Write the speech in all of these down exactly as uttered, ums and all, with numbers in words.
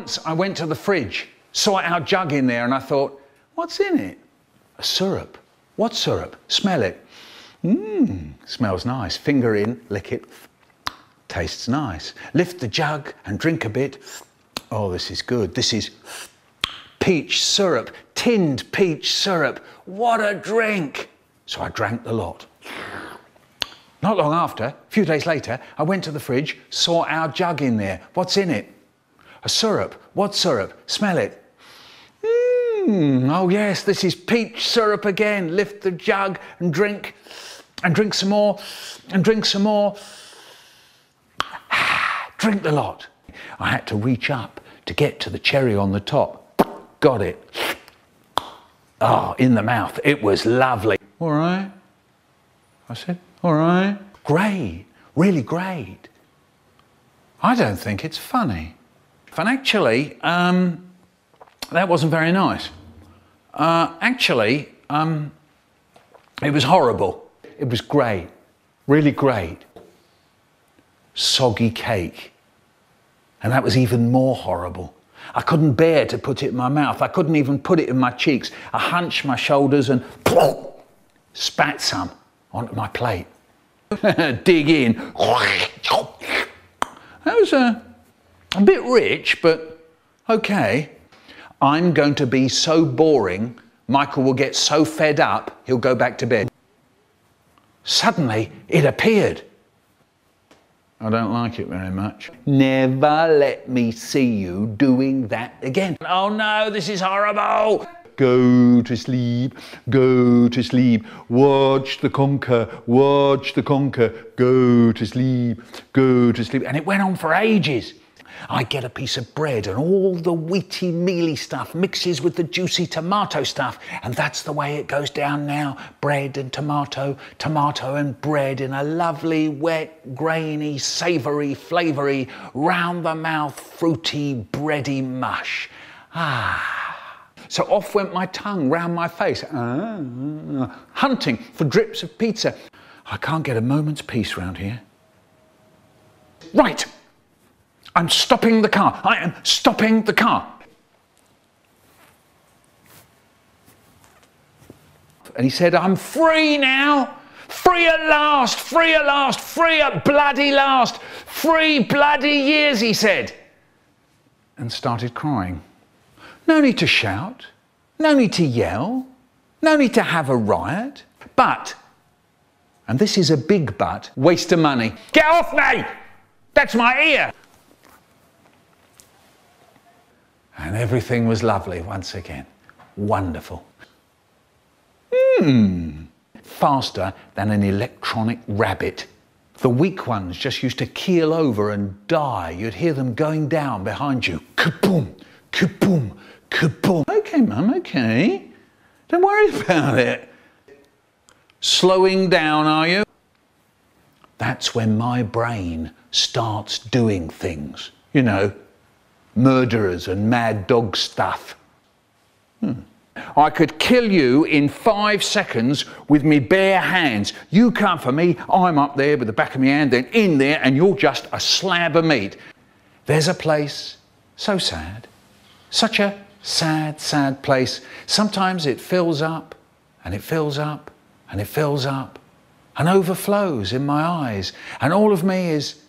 Once I went to the fridge, saw our jug in there, and I thought, what's in it? A syrup. What syrup? Smell it. Mmm, smells nice. Finger in, lick it. Tastes nice. Lift the jug and drink a bit. Oh, this is good. This is peach syrup, tinned peach syrup. What a drink! So I drank the lot. Not long after, a few days later, I went to the fridge, saw our jug in there. What's in it? A syrup. What syrup? Smell it. Mmm, oh yes, this is peach syrup again. Lift the jug and drink, and drink some more, and drink some more. Drink the lot. I had to reach up to get to the cherry on the top. Got it. Oh, in the mouth. It was lovely. All right, I said. All right. Great. Really great. I don't think it's funny. And actually, um, that wasn't very nice. Uh, actually, um, it was horrible. It was great. Really great. Soggy cake. And that was even more horrible. I couldn't bear to put it in my mouth. I couldn't even put it in my cheeks. I hunched my shoulders and plop, spat some onto my plate. Dig in. That was a, a bit rich, but okay. I'm going to be so boring, Michael will get so fed up, he'll go back to bed. Suddenly, it appeared. I don't like it very much. Never let me see you doing that again. Oh no, this is horrible. Go to sleep, go to sleep. Watch the conker, watch the conker. Go to sleep, go to sleep. And it went on for ages. I get a piece of bread and all the wheaty, mealy stuff mixes with the juicy tomato stuff. And that's the way it goes down now. Bread and tomato, tomato and bread in a lovely, wet, grainy, savoury, flavoury, round-the-mouth, fruity, bready mush. Ah. So off went my tongue round my face. Ah. Hunting for drips of pizza. I can't get a moment's peace round here. Right. I'm stopping the car. I am stopping the car. And he said, I'm free now. Free at last. Free at last. Free at bloody last. Free bloody years, he said. And started crying. No need to shout. No need to yell. No need to have a riot. But, and this is a big but, waste of money. Get off me! That's my ear. And everything was lovely once again. Wonderful. Mmm. Faster than an electronic rabbit. The weak ones just used to keel over and die. You'd hear them going down behind you. Kaboom, kaboom, kaboom. Okay, Mum, okay. Don't worry about it. Slowing down, are you? That's when my brain starts doing things, you know. Murderers and mad dog stuff. Hmm. I could kill you in five seconds with me bare hands. You come for me, I'm up there with the back of my hand, then in there, and you're just a slab of meat. There's a place so sad, such a sad, sad place. Sometimes it fills up, and it fills up, and it fills up, and overflows in my eyes, and all of me is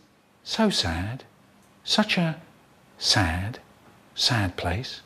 so sad, such a sad, sad place.